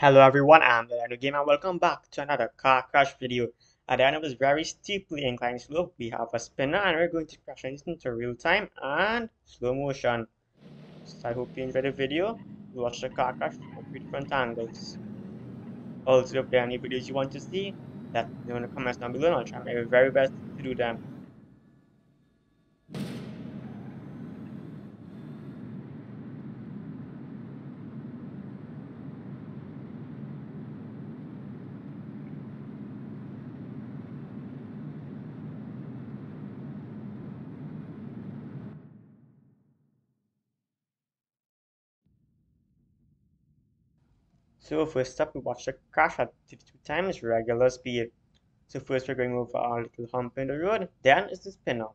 Hello everyone, I'm TheLidoGame and welcome back to another car crash video. At the end of this very steeply inclined slope, we have a spinner and we're going to crash it into real time and slow motion. So I hope you enjoyed the video. You watch the car crash from three different angles. Also, if there are any videos you want to see, let me know in the comments down below and I'll try my very best to do them. So first up, we watch the crash at 52 times regular speed. So first we're going over our little hump in the road, then it's the spinner.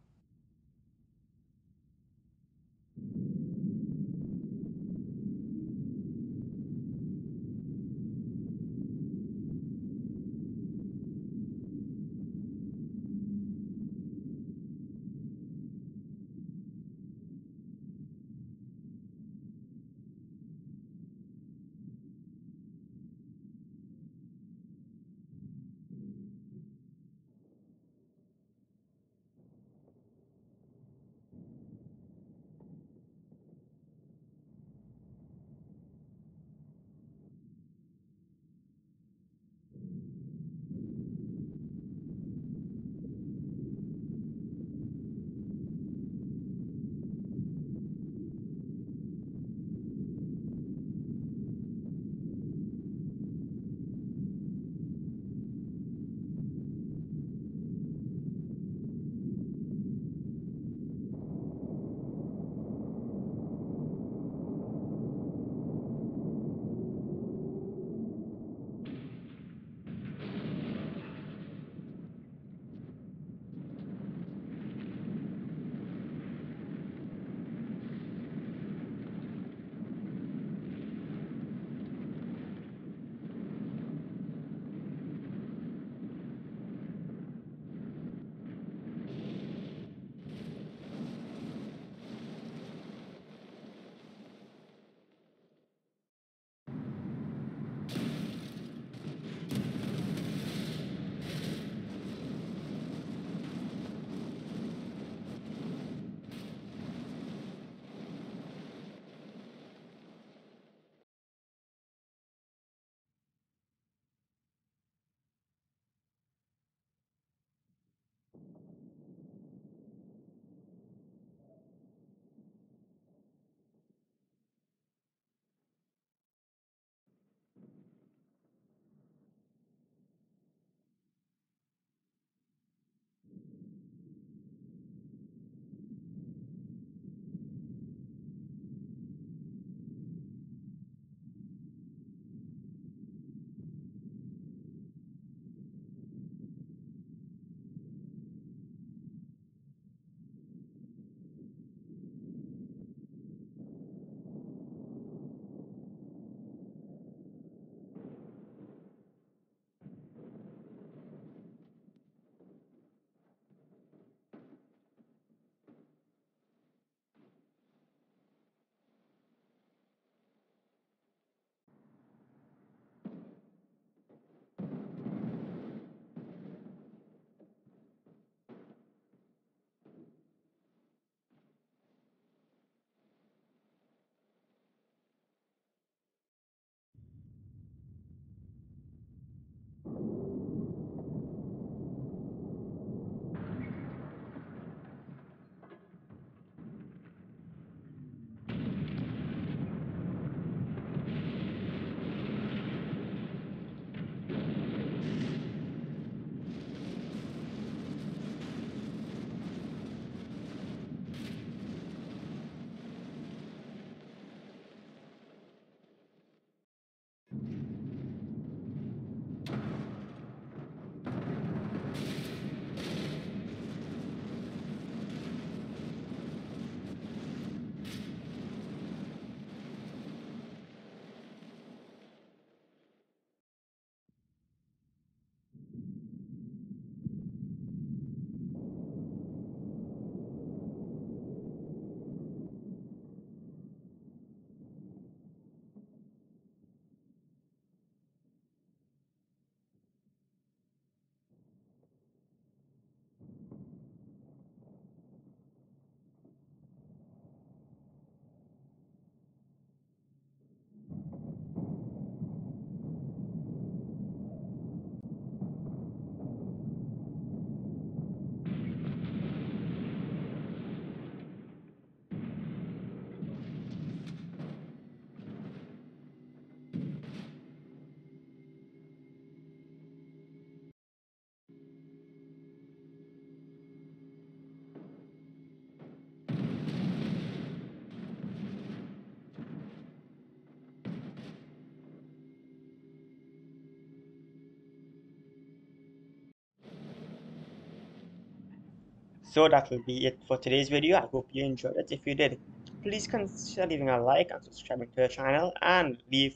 So that will be it for today's video. I hope you enjoyed it. If you did, please consider leaving a like and subscribing to the channel, and if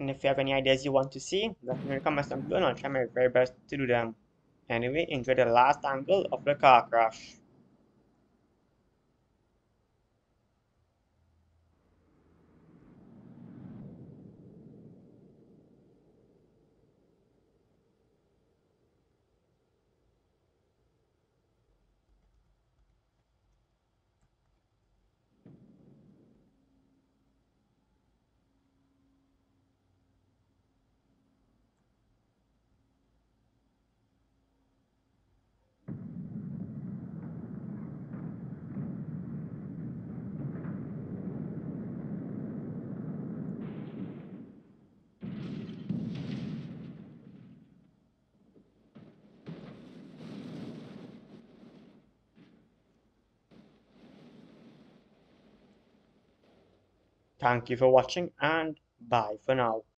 you have any ideas you want to see, let me know in the comments down below and I'll try my very best to do them. Anyway, enjoy the last angle of the car crash. Thank you for watching, and bye for now.